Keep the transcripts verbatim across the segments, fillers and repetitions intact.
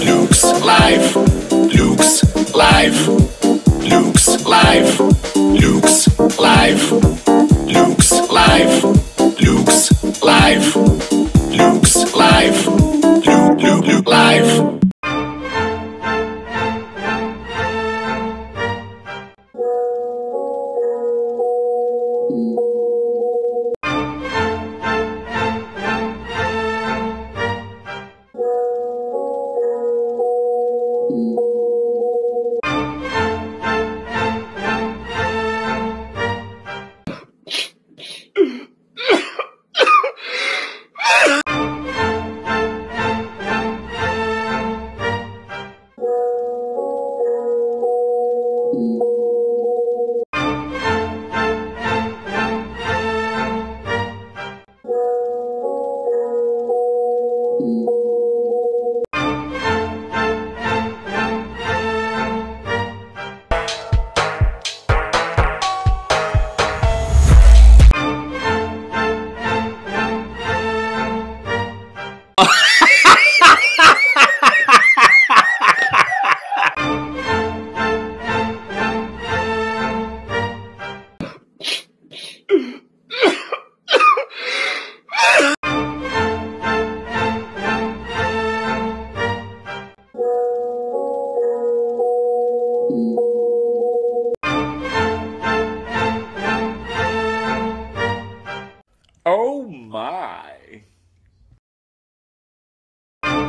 looks live, looks live, looks live, looks live, looks live, looks live, looks live, look live. Oh my. Thank you.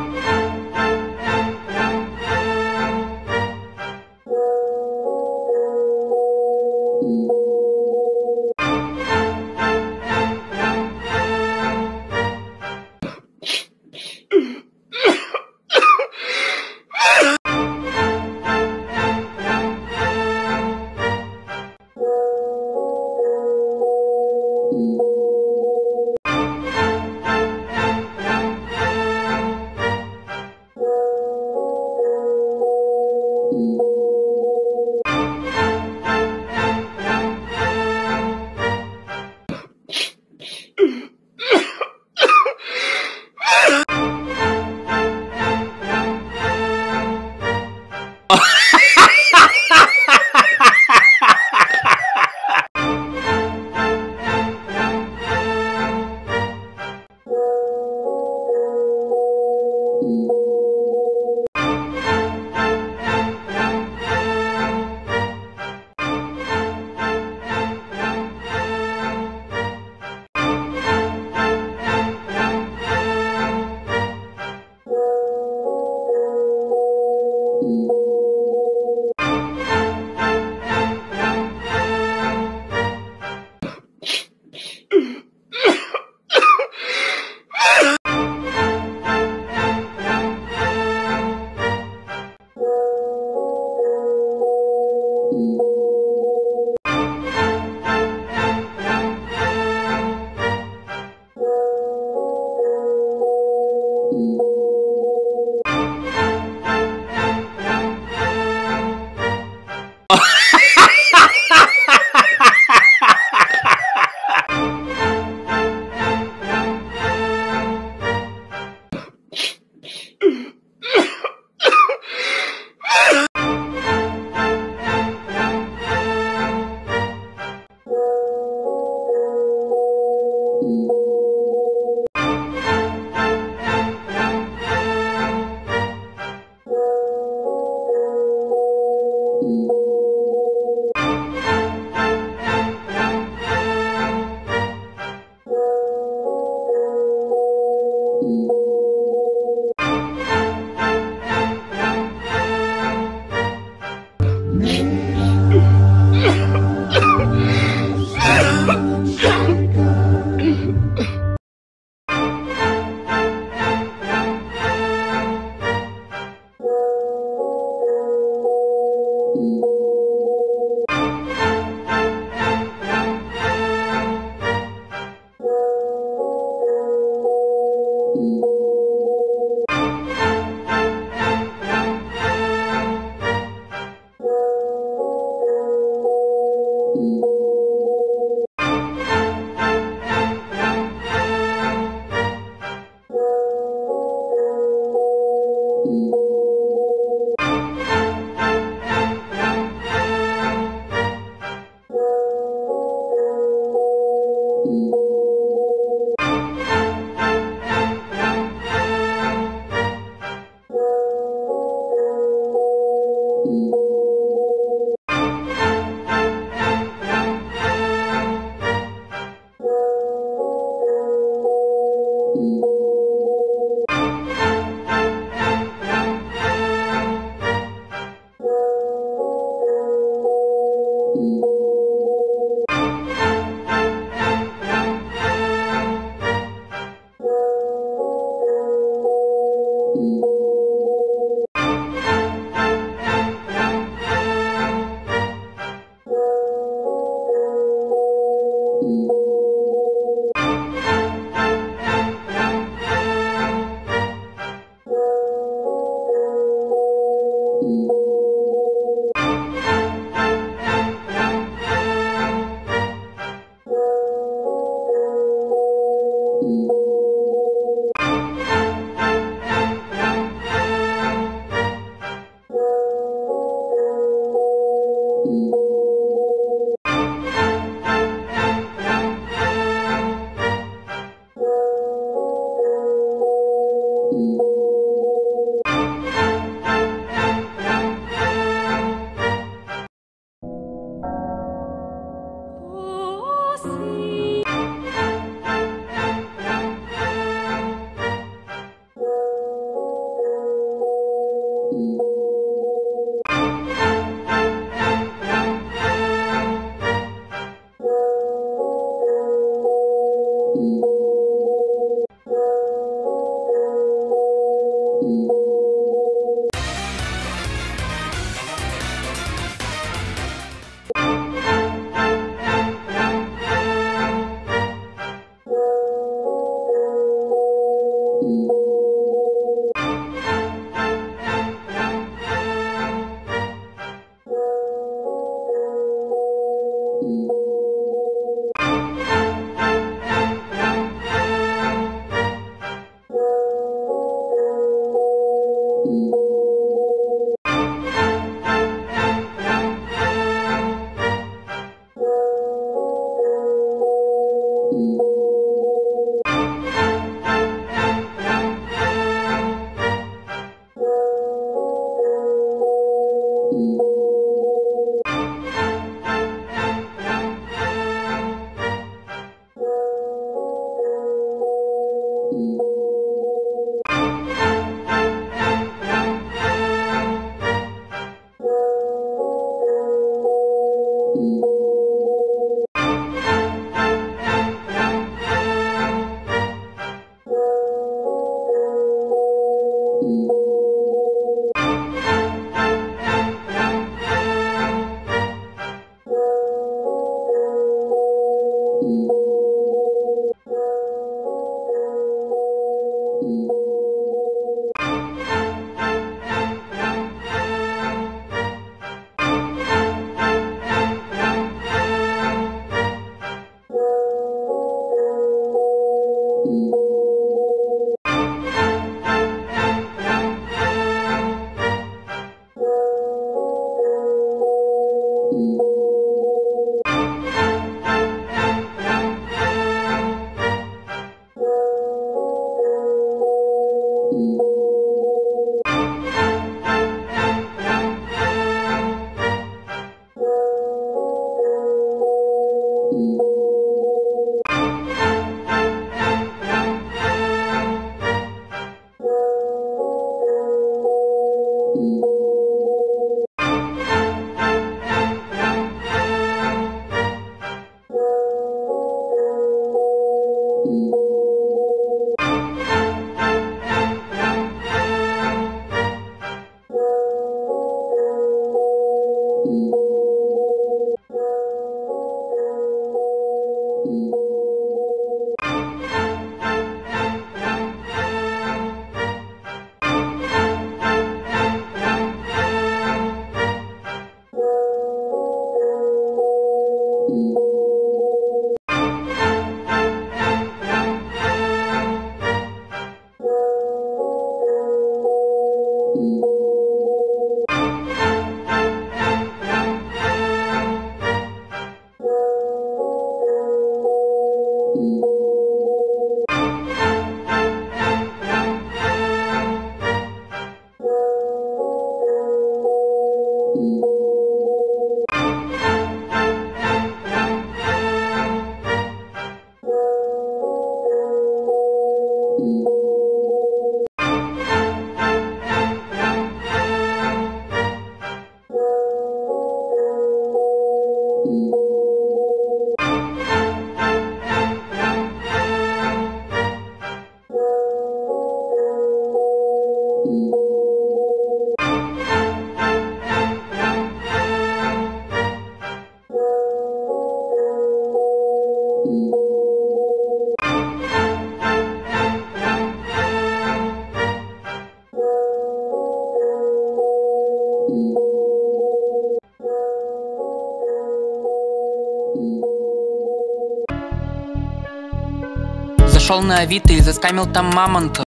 Зашел на Авито и заскамил там мамонта.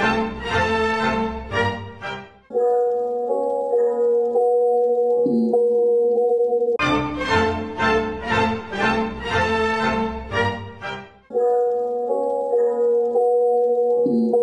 Thank you. Ha ha ha ha ha ha.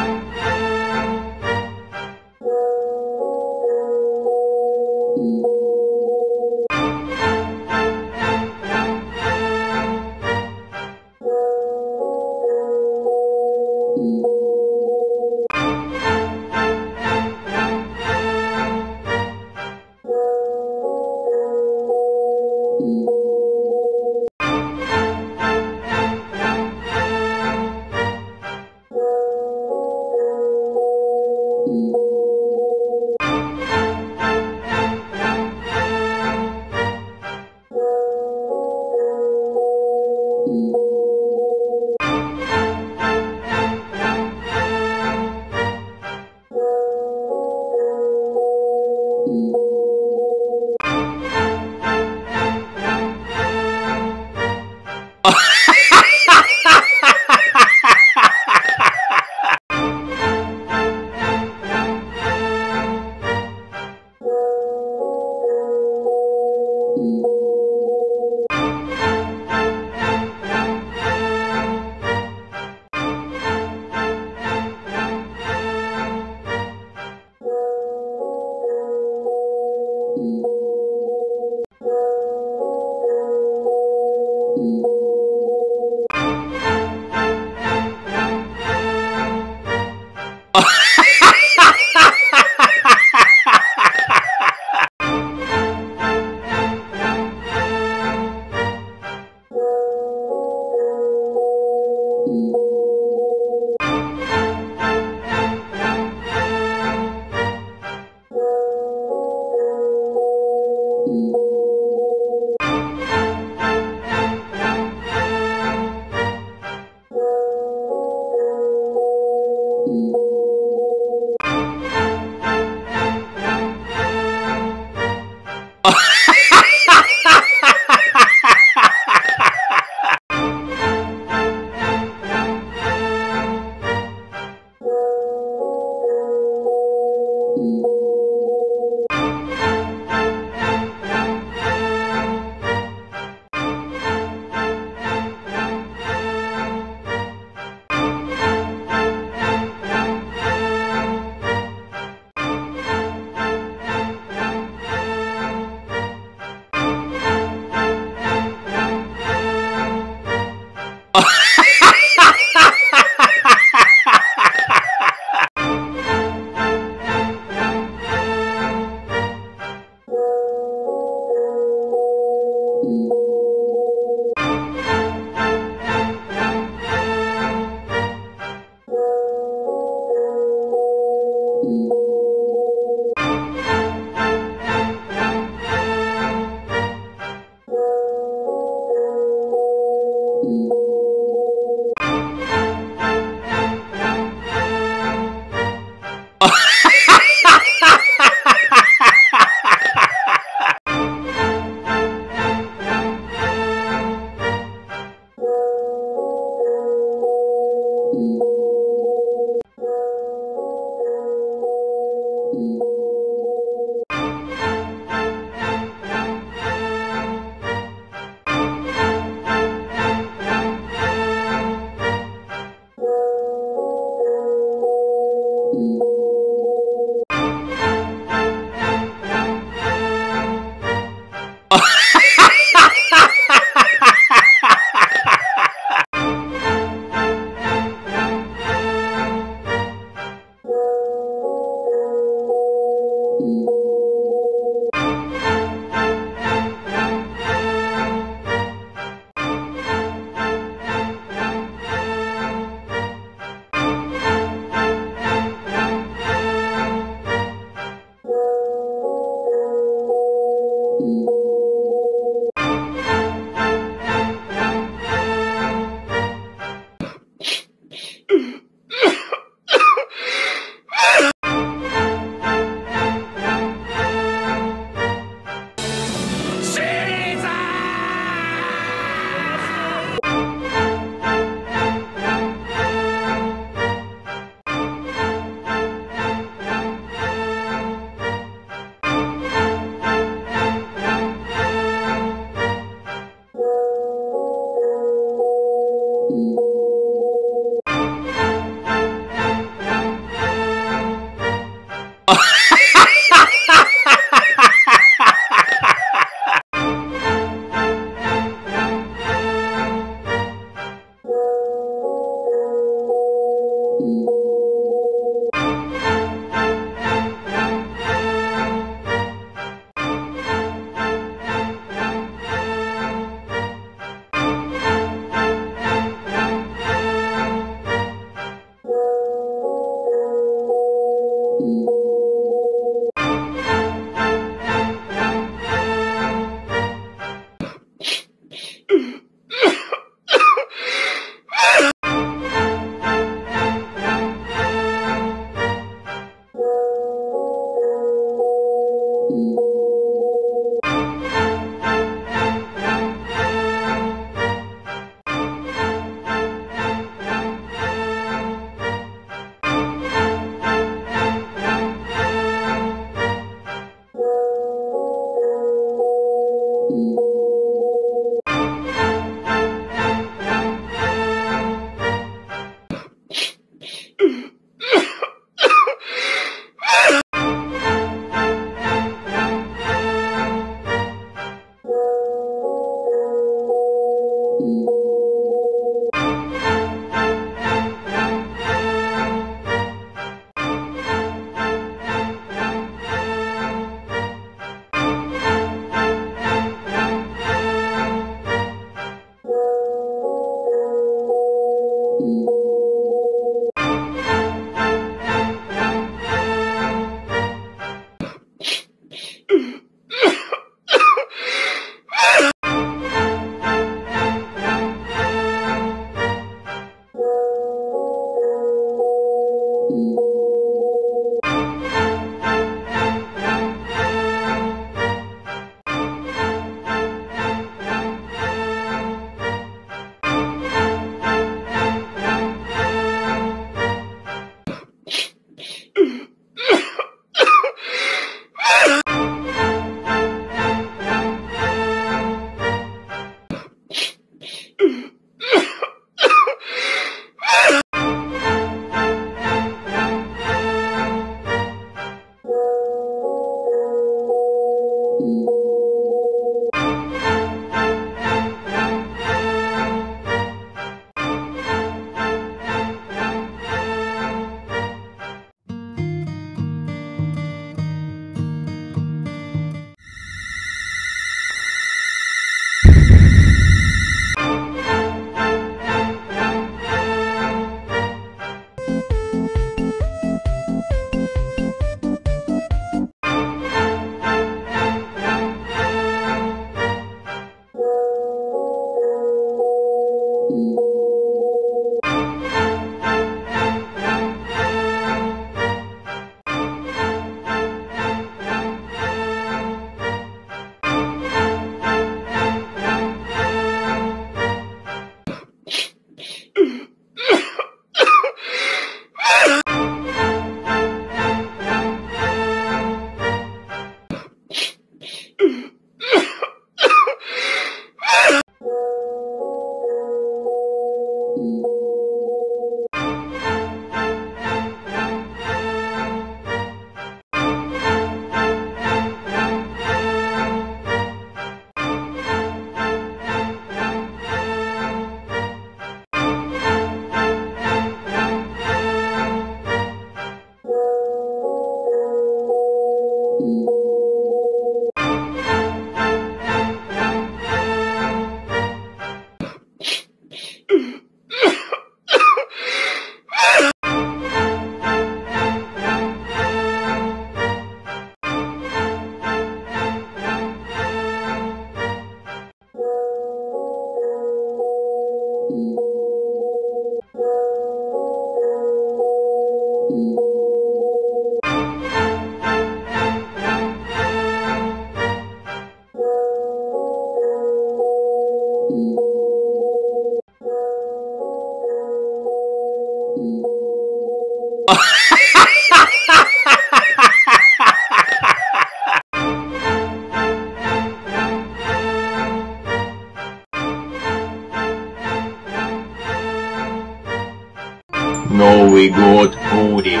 Новый год будет.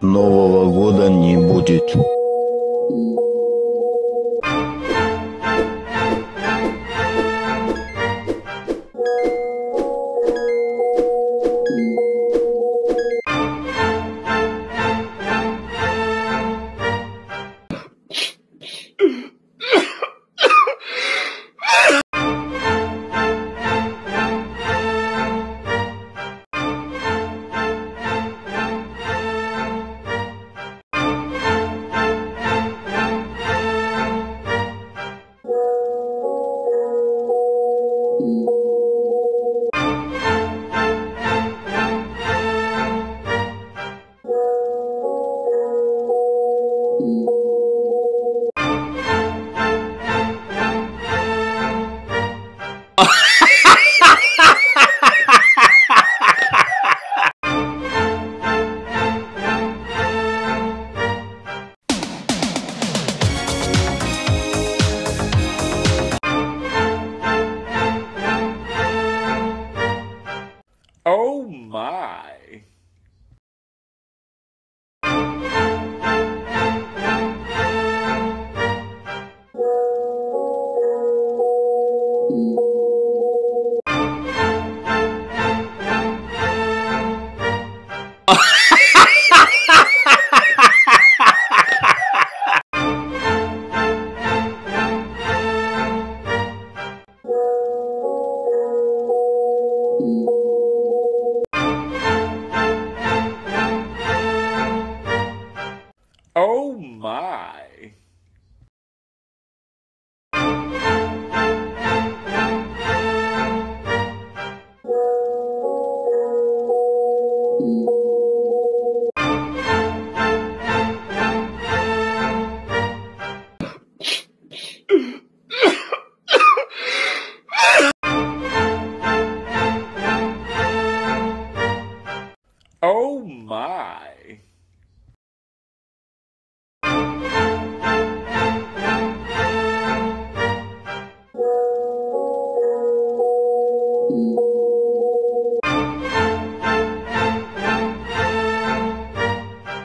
Нового года не будет. Oh my. Oh my. Oh my.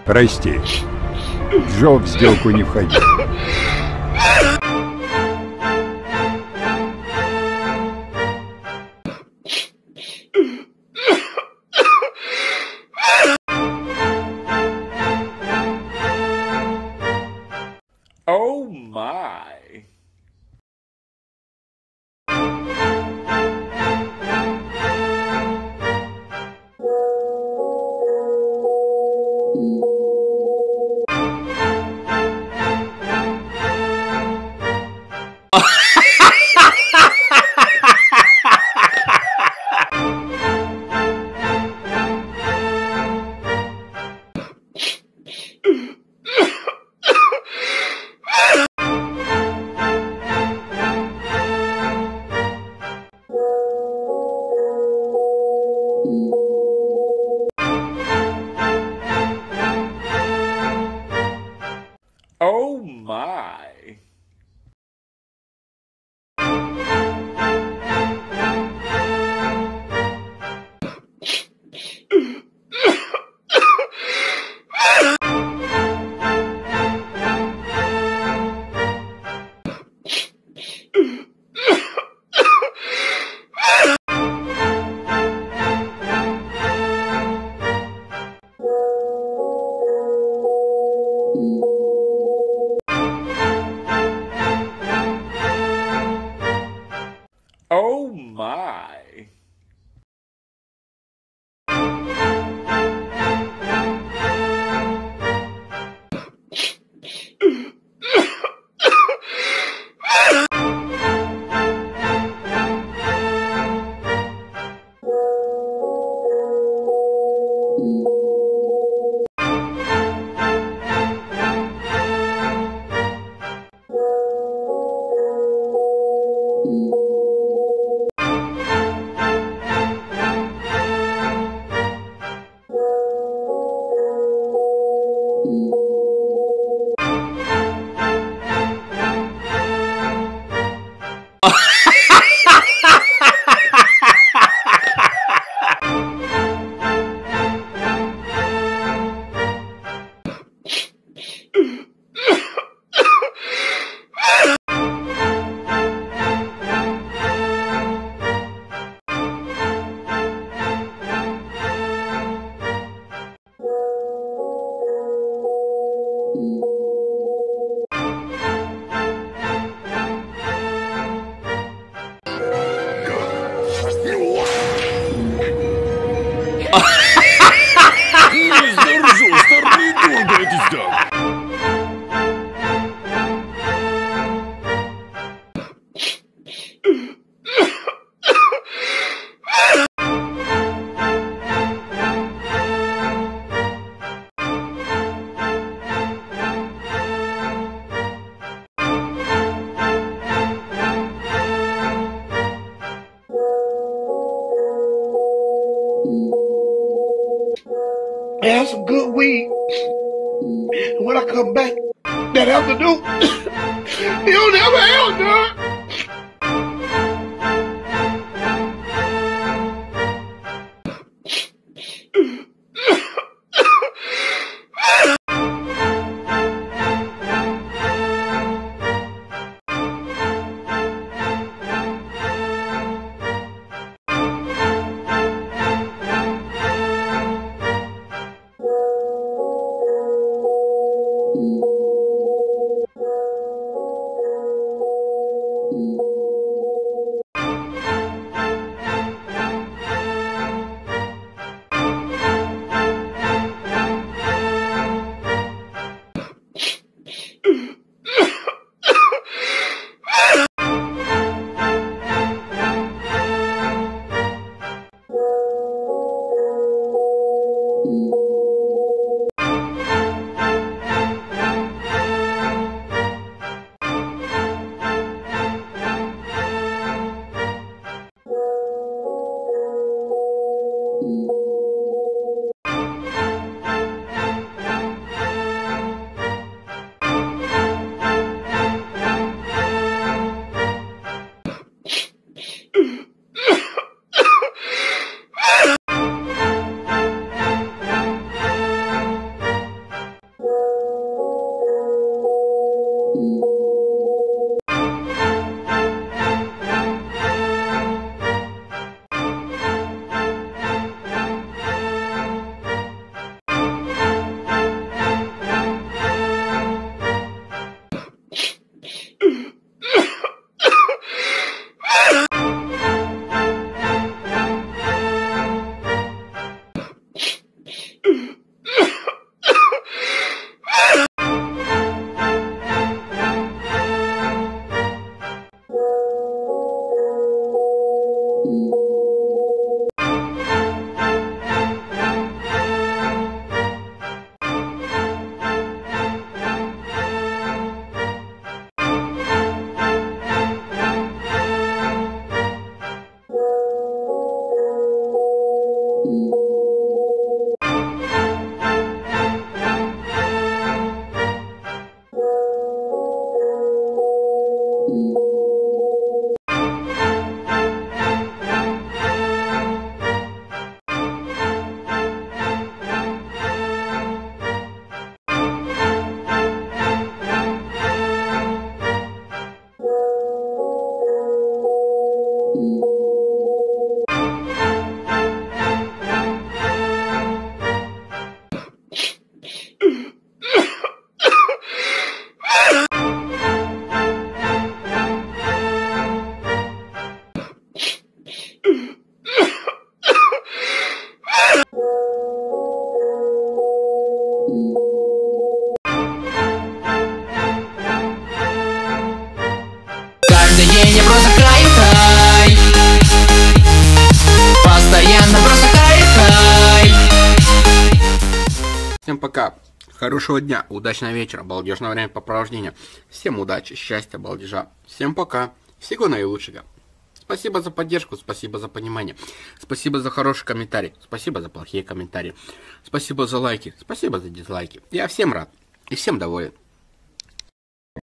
Прости, Джо в сделку не входил. Oh my. That's some good weed. When I come back, that afternoon, you'll never help, dog. Хорошего дня, удачного вечера, балдежного времяпрепровождения. Всем удачи, счастья, балдежа. Всем пока. Всего наилучшего. Спасибо за поддержку, спасибо за понимание, спасибо за хороший комментарий, спасибо за плохие комментарии, спасибо за лайки, спасибо за дизлайки. Я всем рад и всем доволен.